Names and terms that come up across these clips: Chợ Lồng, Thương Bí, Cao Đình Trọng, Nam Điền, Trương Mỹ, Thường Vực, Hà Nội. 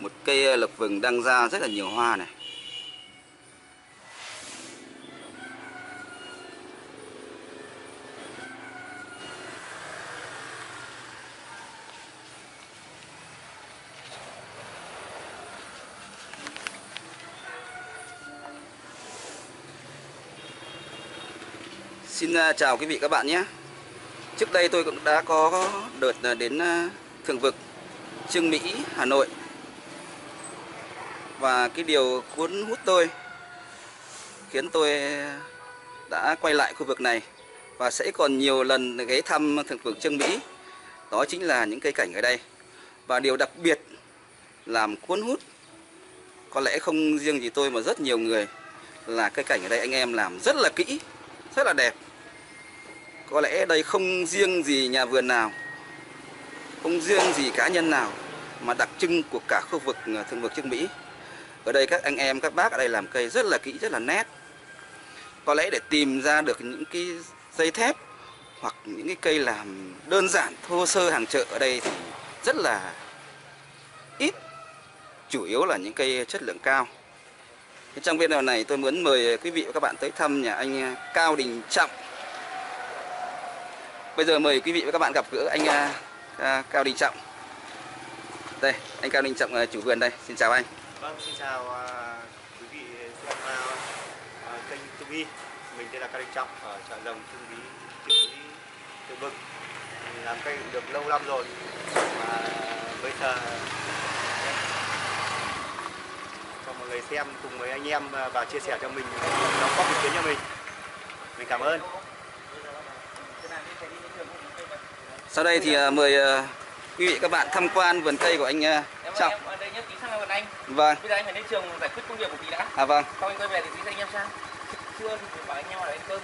Một cây lộc vừng đang ra rất là nhiều hoa này. Xin chào quý vị các bạn nhé. Trước đây tôi cũng đã có đợt đến Thường Vực, Trương Mỹ, Hà Nội. Và cái điều cuốn hút tôi khiến tôi đã quay lại khu vực này và sẽ còn nhiều lần ghé thăm Thường Vực, Trương Mỹ. Đó chính là những cây cảnh ở đây. Và điều đặc biệt làm cuốn hút có lẽ không riêng gì tôi mà rất nhiều người là cây cảnh ở đây anh em làm rất là kỹ, rất là đẹp. Có lẽ đây không riêng gì nhà vườn nào, không riêng gì cá nhân nào, mà đặc trưng của cả khu vực Thường Vực, Trương Mỹ. Ở đây các anh em, các bác ở đây làm cây rất là kỹ, rất là nét. Có lẽ để tìm ra được những cái dây thép hoặc những cái cây làm đơn giản, thô sơ hàng chợ ở đây thì rất là ít. Chủ yếu là những cây chất lượng cao. Trong video này tôi muốn mời quý vị và các bạn tới thăm nhà anh Cao Đình Trọng. Bây giờ mời quý vị và các bạn gặp gỡ anh Cao Đình Trọng. Đây, anh Cao Đình Trọng chủ vườn đây. Xin chào anh. Vâng, xin chào quý vị xem kênh Thương Bí. Mình tên là Cao Đình Trọng ở Chợ Lồng, Thương Bí, Thường Vực. Mình làm cây được lâu lắm rồi. Và bây giờ cho mọi người xem cùng với anh em và chia sẻ cho mình, đóng góp ý kiến cho mình. Mình cảm ơn. Sau đây thì mời quý vị các bạn tham quan vườn cây của anh Trọng. Em ở đây nhé, tí sang vườn anh. Vâng. Bây giờ anh phải lên trường giải quyết công việc của tí đã. À vâng. Sau anh quay về thì tí anh em sang. Chưa thì phải bảo anh em ở đây cơm.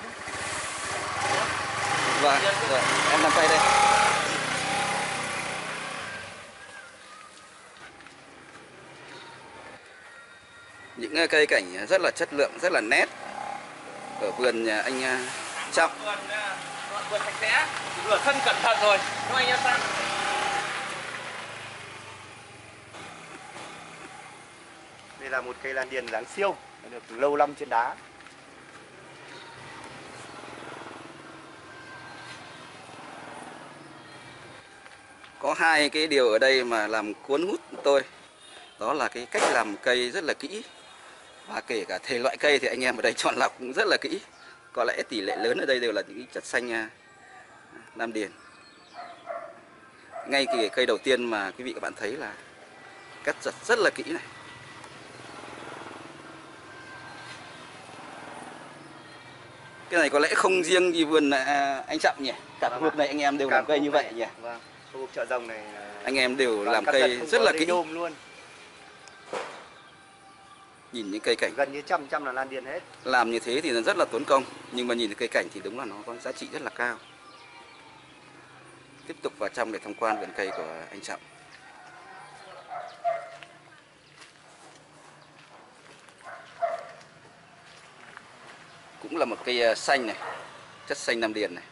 Vâng. Rồi, em làm cây đây. Những cây cảnh rất là chất lượng, rất là nét ở vườn nhà anh Trọng. Vườn sạch sẽ, rửa sân cẩn thận rồi. Cho anh em sang. Đây là một cây lan điền dáng siêu được lâu năm trên đá. Có hai cái điều ở đây mà làm cuốn hút tôi. Đó là cái cách làm cây rất là kỹ. Và kể cả thể loại cây thì anh em ở đây chọn lọc cũng rất là kỹ. Có lẽ tỷ lệ lớn ở đây đều là những chất xanh Nam Điền. Ngay cái cây đầu tiên mà quý vị các bạn thấy là cắt giật rất là kỹ này. Cái này có lẽ không riêng gì vườn anh Trọng nhỉ. Cả khu vực này anh em đều làm cây như vậy nhỉ. Vâng, khu vực Chợ Rồng này anh em đều làm cây rất là kỹ luôn. Nhìn những cây cảnh gần như trăm là lan điền hết. Làm như thế thì rất là tốn công, nhưng mà nhìn cây cảnh thì đúng là nó có giá trị rất là cao. Tiếp tục vào trong để tham quan vườn cây của anh Trọng. Cũng là một cây xanh này, chất xanh Nam Điền này.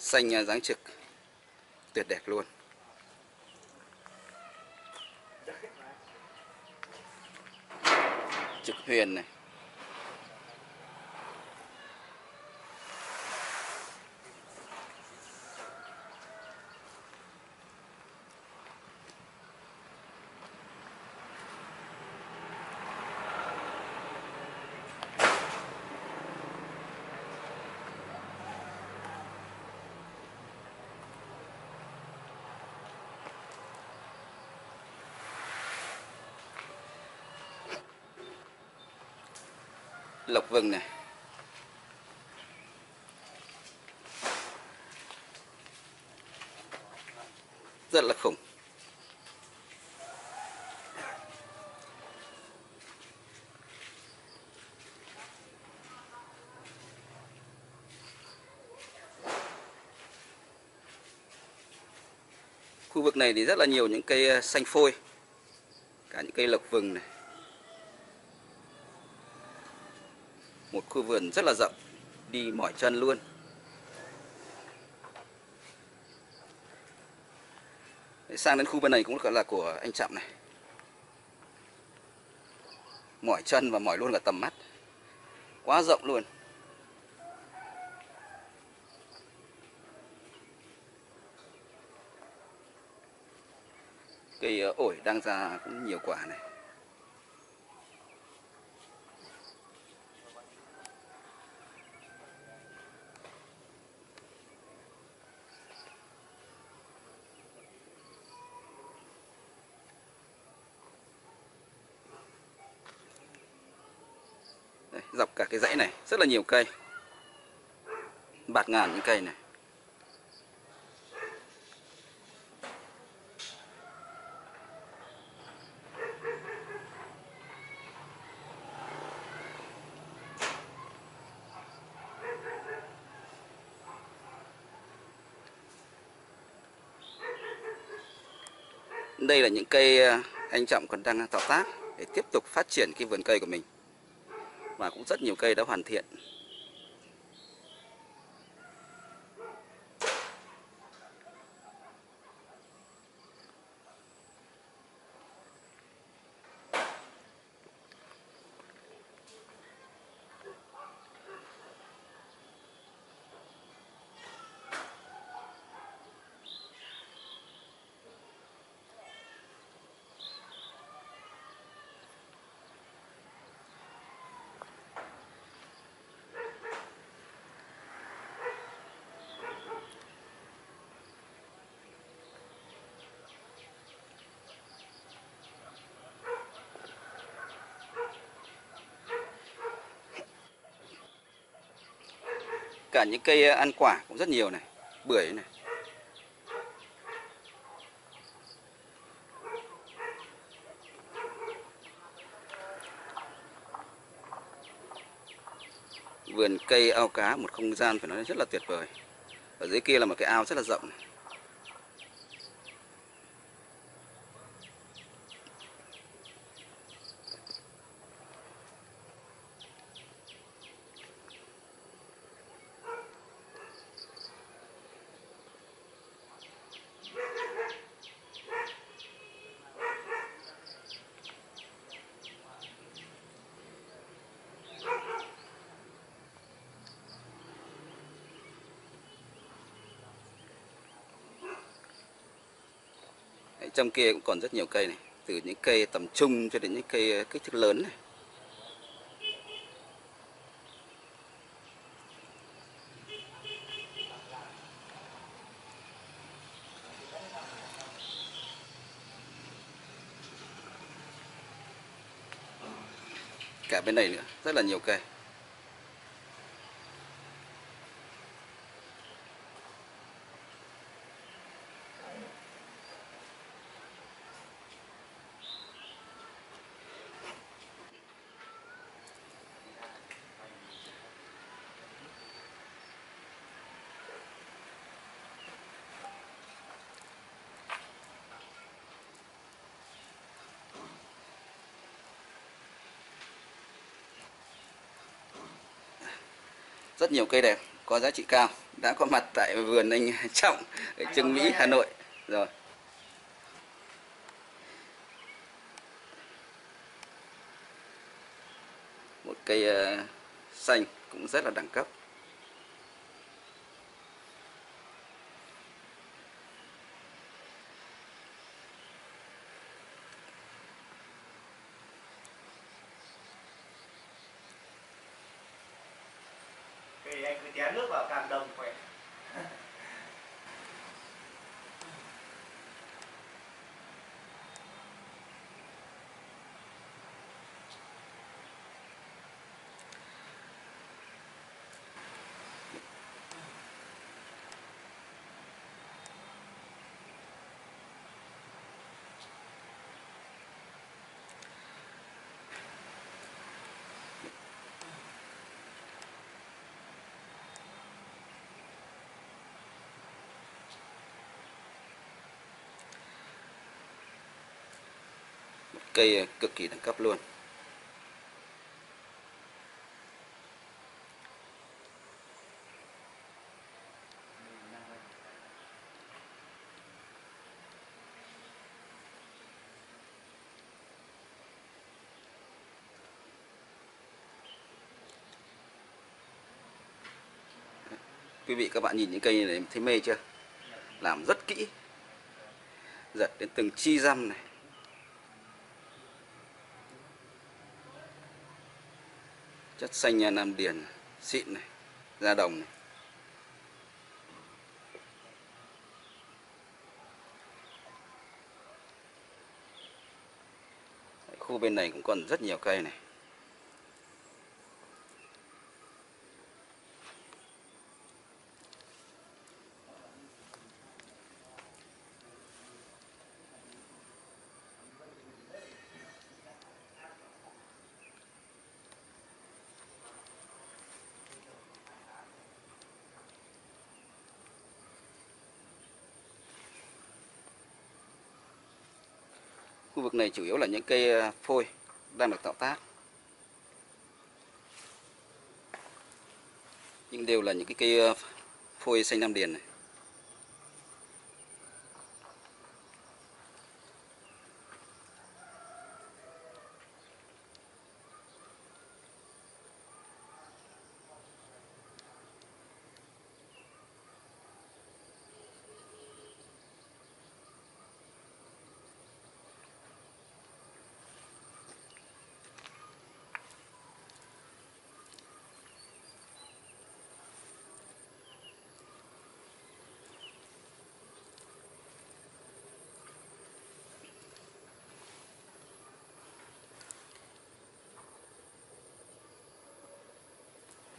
Xanh dáng trực, tuyệt đẹp luôn. Trực huyền này. Lộc vừng này. Rất là khủng. Khu vực này thì rất là nhiều những cây xanh phôi. Cả những cây lộc vừng này. một khu vườn rất là rộng, đi mỏi chân luôn. Sang đến khu bên này cũng là của anh Trọng này. Mỏi chân và mỏi luôn cả tầm mắt. Quá rộng luôn. Cây ổi đang ra cũng nhiều quả này. Dọc cả cái dãy này rất là nhiều cây, bạt ngàn những cây này. Đây là những cây anh Trọng còn đang tạo tác để tiếp tục phát triển cái vườn cây của mình. Và cũng rất nhiều cây đã hoàn thiện. Cả những cây ăn quả cũng rất nhiều này, bưởi này. Vườn cây ao cá, một không gian phải nói rất là tuyệt vời. Ở dưới kia là một cái ao rất là rộng này. Trong kia cũng còn rất nhiều cây này, từ những cây tầm trung cho đến những cây kích thước lớn này. Cả bên này nữa, rất là nhiều cây. Rất nhiều cây đẹp, có giá trị cao, đã có mặt tại vườn anh Trọng ở Trương Mỹ, Hà Nội rồi. Một cây xanh cũng rất là đẳng cấp. Anh cứ té nước vào càng đồng khỏe. Cây cực kỳ đẳng cấp luôn. Quý vị các bạn nhìn những cây này thấy mê chưa? Làm rất kỹ, giật đến từng chi răm này. Chất xanh nhà Nam Điền xịn này, ra đồng này. Khu bên này cũng còn rất nhiều cây này. Khu vực này chủ yếu là những cây phôi đang được tạo tác, nhưng đều là những cái cây phôi xanh Nam Điền này.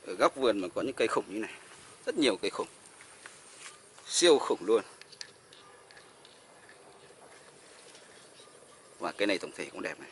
Ở góc vườn mà có những cây khủng như này, rất nhiều cây khủng, siêu khủng luôn. Và cây này tổng thể cũng đẹp này.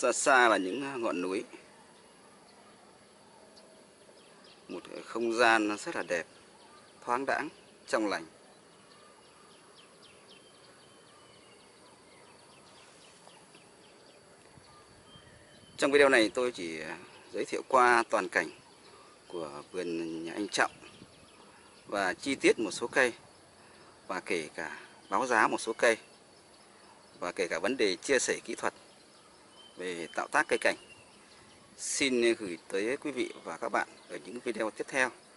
Xa xa là những ngọn núi. Một không gian rất là đẹp, thoáng đãng, trong lành. Trong video này tôi chỉ giới thiệu qua toàn cảnh của vườn nhà anh Trọng và chi tiết một số cây, và kể cả báo giá một số cây, và kể cả vấn đề chia sẻ kỹ thuật về tạo tác cây cảnh. Xin gửi tới quý vị và các bạn ở những video tiếp theo.